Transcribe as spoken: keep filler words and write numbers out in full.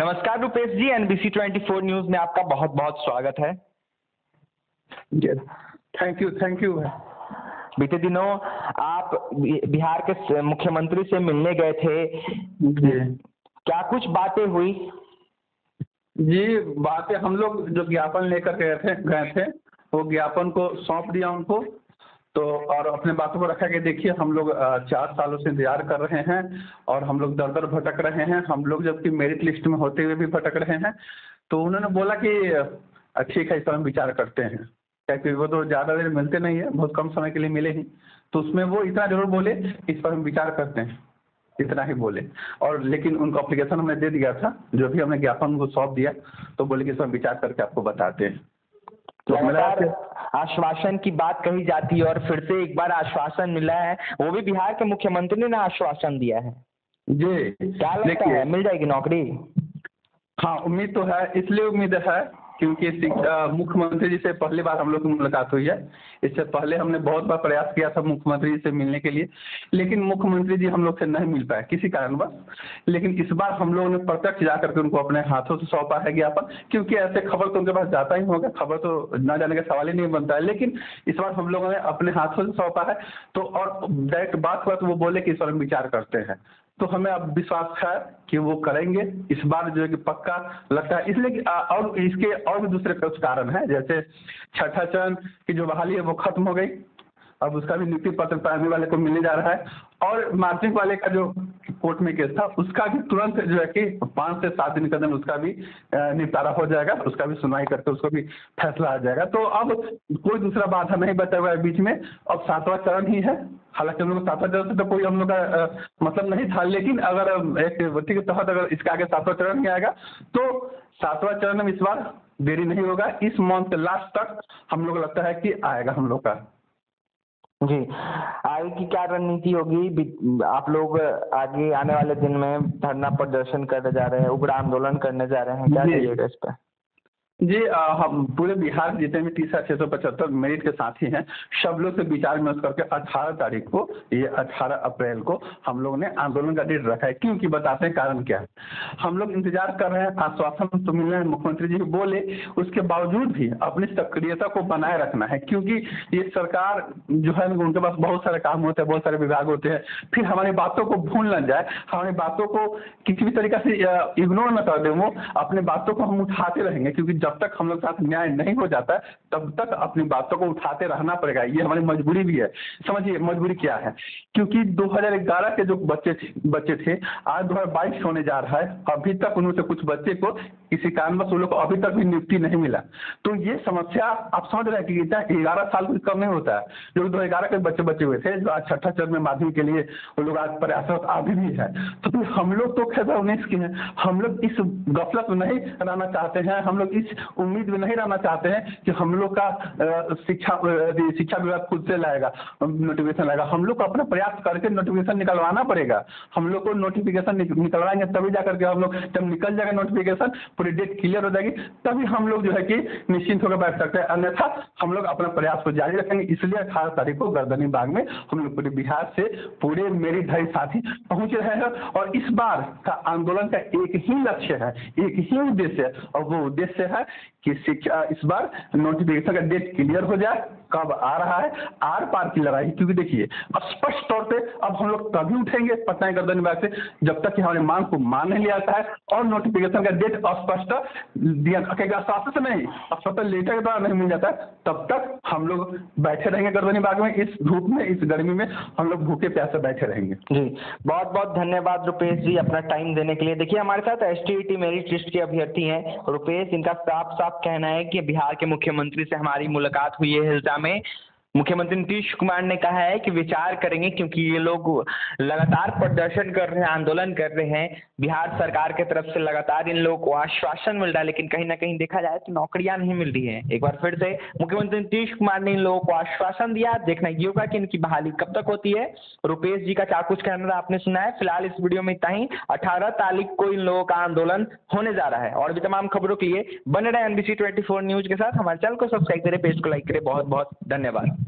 नमस्कार Rupesh ji, N B C चौबीस news में आपका बहुत बहुत स्वागत है। Thank you thank you. बीते दिनों आप बिहार के मुख्यमंत्री से मिलने गए थे, क्या कुछ बातें हुई? जी बातें, हम लोग जो ज्ञापन लेकर गए थे गए थे वो ज्ञापन को सौंप दिया उनको, तो और अपने बातों को रखा कि देखिए हम लोग चार सालों से इंतजार कर रहे हैं और हम लोग दर दर भटक रहे हैं, हम लोग जबकि मेरिट लिस्ट में होते हुए भी भटक रहे हैं। तो उन्होंने बोला कि ठीक है, इस पर हम विचार करते हैं, क्योंकि वो तो ज़्यादा देर मिलते नहीं है, बहुत कम समय के लिए मिले ही, तो उसमें वो इतना जरूर बोले इस पर हम विचार करते हैं, इतना ही बोले। और लेकिन उनको अप्लीकेशन हमने दे दिया था, जो भी हमने ज्ञापन को सौंप दिया, तो बोले कि इस पर विचार करके आपको बताते हैं। आश्वासन की बात कही जाती है और फिर से एक बार आश्वासन मिला है, वो भी बिहार के मुख्यमंत्री ने आश्वासन दिया है। जी क्या लगता है, मिल जाएगी नौकरी? हाँ उम्मीद तो है, इसलिए उम्मीद है क्योंकि मुख्यमंत्री जी से पहली बार हम लोग की मुलाकात हुई है। इससे पहले हमने बहुत बार प्रयास किया था मुख्यमंत्री जी से मिलने के लिए, लेकिन मुख्यमंत्री जी हम लोग से नहीं मिल पाए किसी कारणवश। लेकिन इस बार हम लोगों ने प्रत्यक्ष जा करके उनको अपने हाथों से सौंपा है ज्ञापन, क्योंकि ऐसे खबर तो उनके पास जाता ही होगा, खबर तो ना जाने का सवाल ही नहीं बनता है। लेकिन इस बार हम लोगों ने अपने हाथों से सौंपा है, तो और डायरेक्ट बात हुआ तो वो बोले कि इस बार हम विचार करते हैं, तो हमें अब विश्वास है कि वो करेंगे इस बार, जो है कि पक्का लगता है। इसलिए और इसके और भी दूसरे कुछ कारण है, जैसे छठा चरण की जो बहाली है वो खत्म हो गई, अब उसका भी नियुक्ति पत्र प्राइमरी वाले को मिलने जा रहा है, और मार्चिंग वाले का जो कोर्ट में केस था उसका भी तुरंत जो है कि पाँच से सात दिन के अंदर उसका भी निपटारा हो जाएगा, उसका भी सुनवाई करके उसको भी फैसला आ जाएगा। तो अब कोई दूसरा बाधा नहीं बचा हुआ है बीच में, अब सातवां चरण ही है। हालांकि हम लोग सातवां चरण से तो कोई हम लोग का मतलब नहीं था, लेकिन अगर एक व्यक्ति के तहत अगर इसका आगे सातवां चरण में आएगा, तो सातवां चरण में इस बार देरी नहीं होगा, इस मंथ के लास्ट तक हम लोग लगता है कि आएगा हम लोग का। जी आगे की क्या रणनीति होगी? आप लोग आगे आने वाले दिन में धरना प्रदर्शन करने जा रहे हैं, उग्र आंदोलन करने जा रहे हैं, क्या करिएगा इस पर? जी आ, हम पूरे बिहार जितने भी तीस हजार छः सौ पचहत्तर मेरिट के साथी हैं, सब लोग से विचार विमर्श करके अठारह तारीख को, ये अठारह अप्रैल को हम लोग ने आंदोलन का डेट रखा है। क्योंकि बताते हैं कारण क्या है। हम लोग इंतजार कर रहे हैं, आश्वासन तो मिल रहे हैं, मुख्यमंत्री जी बोले, उसके बावजूद भी अपनी सक्रियता को बनाए रखना है, क्योंकि ये सरकार जो है उनके पास बहुत सारे काम होते हैं, बहुत सारे विभाग होते हैं, फिर हमारी बातों को भूल न जाए, हमारी बातों को किसी भी तरीके से इग्नोर न कर दें, वो अपने बातों को हम उठाते रहेंगे, क्योंकि जब तक हम लोग साथ न्याय नहीं हो जाता है तब तक अपनी बातों को उठाते रहना पड़ेगा, ये हमारी मजबूरी भी है। समझिए मजबूरी क्या है, क्योंकि दो हजार ग्यारह के जो बच्चे बच्चे थे, आज दो हजार बाईस होने जा रहा है, अभी तक उनमें से कुछ बच्चे को किसी कारणवश उन लोग को अभी तक भी नियुक्ति नहीं मिला। तो ये समस्या आप समझ रहे हैं कि ग्यारह साल से कम नहीं होता है, जो दो हजार ग्यारह के बच्चे बच्चे हुए थे, जो आज छठा चरण में माध्यमिक के लिए वो लोग आज प्रयासरत अभी भी है। तो हम लोग तो खेल उन्नीस के हैं, हम लोग इस गफलत में नहीं रहना चाहते हैं, हम लोग इस उम्मीद में नहीं रहना चाहते हैं कि हम लोग का शिक्षा शिक्षा विभाग खुद से लाएगा नोटिफिकेशन लाएगा। हम लोग को अपना प्रयास करके नोटिफिकेशन निकलवाना पड़ेगा, हम लोग को नोटिफिकेशन निकलवाएंगे तभी जाकर के हम लोग, जब निकल जाएगा नोटिफिकेशन, पूरी डेट क्लियर हो जाएगी, तभी हम लोग जो है कि निश्चिंत होकर बैठ सकते हैं, अन्यथा हम लोग अपना प्रयास को जारी रखेंगे। इसलिए अठारह तारीख को गर्दनी बाग में हम लोग पूरे बिहार से पूरे मेरे ढाई साथी पहुंच रहे हैं, और इस बार का आंदोलन का एक ही लक्ष्य है, एक ही उद्देश्य है, और वो उद्देश्य है कि शिक्षा इस बार नोटिफिकेशन का डेट क्लियर हो जाए, कब आ रहा है, आर पार की लड़ाई। क्योंकि देखिए स्पष्ट तौर पे अब हम लोग तभी उठेंगे पटना गर्दनी बाग से जब तक कि हमारे मांग को मान नहीं लिया जाता है, और नोटिफिकेशन का डेट स्पष्ट दिया शासन से नहीं, अस्पताल लेटर के द्वारा नहीं मिल जाता है, तब तक हम लोग बैठे रहेंगे गर्दनी बाग में, इस धूप में, इस गर्मी में हम लोग भूखे प्यासे बैठे रहेंगे। जी बहुत बहुत धन्यवाद रूपेश जी अपना टाइम देने के लिए। देखिए हमारे साथ S T E T merit list के अभ्यर्थी हैं रूपेश, इनका साफ साफ कहना है कि बिहार के मुख्यमंत्री से हमारी मुलाकात हुई है हिल्सा में, मुख्यमंत्री नीतीश कुमार ने कहा है कि विचार करेंगे, क्योंकि ये लोग लगातार प्रदर्शन कर रहे हैं, आंदोलन कर रहे हैं, बिहार सरकार के तरफ से लगातार इन लोगों को आश्वासन मिल रहा है, लेकिन कहीं ना कहीं देखा जाए तो नौकरियां नहीं मिल रही हैं। एक बार फिर से मुख्यमंत्री नीतीश कुमार ने इन लोगों को आश्वासन दिया, देखना ये होगा कि इनकी बहाली कब तक होती है। रूपेश जी का क्या कुछ कहना आपने सुना है। फिलहाल इस वीडियो में इतना ही। अठारह तारीख को इन लोगों का आंदोलन होने जा रहा है। और भी तमाम खबरों के लिए बने रहे एन बी सी चौबीस न्यूज के साथ। हमारे चैनल को सब्सक्राइब करें, पेज को लाइक करें। बहुत बहुत धन्यवाद।